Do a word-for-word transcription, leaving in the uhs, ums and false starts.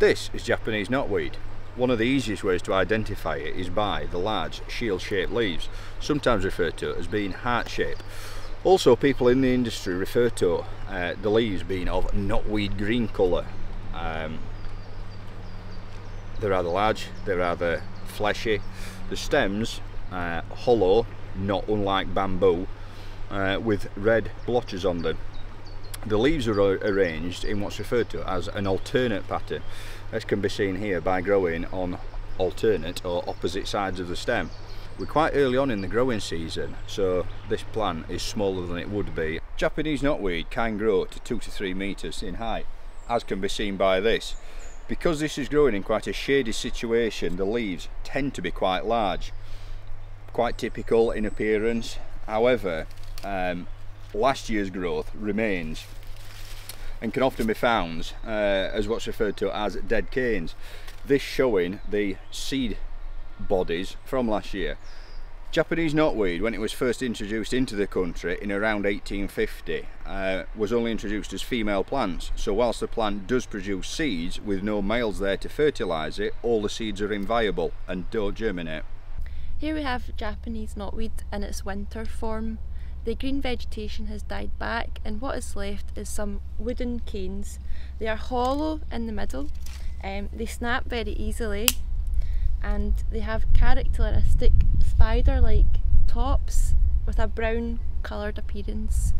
This is Japanese knotweed. One of the easiest ways to identify it is by the large shield-shaped leaves, sometimes referred to as being heart-shaped. Also, people in the industry refer to uh, the leaves being of knotweed green colour. Um, they're rather large, they're rather fleshy. The stems are uh, hollow, not unlike bamboo, uh, with red blotches on them. The leaves are arranged in what's referred to as an alternate pattern, as can be seen here by growing on alternate or opposite sides of the stem. We're quite early on in the growing season, so this plant is smaller than it would be. Japanese knotweed can grow to two to three meters in height, as can be seen by this. Because this is growing in quite a shady situation, the leaves tend to be quite large, quite typical in appearance. However, um, last year's growth remains and can often be found uh, as what's referred to as dead canes. This showing the seed bodies from last year. Japanese knotweed, when it was first introduced into the country in around eighteen fifty, uh, was only introduced as female plants, so whilst the plant does produce seeds with no males there to fertilise it, all the seeds are inviable and don't germinate. Here we have Japanese knotweed in its winter form. The green vegetation has died back and what is left is some wooden canes. They are hollow in the middle, um, they snap very easily, and they have characteristic spider-like tops with a brown coloured appearance.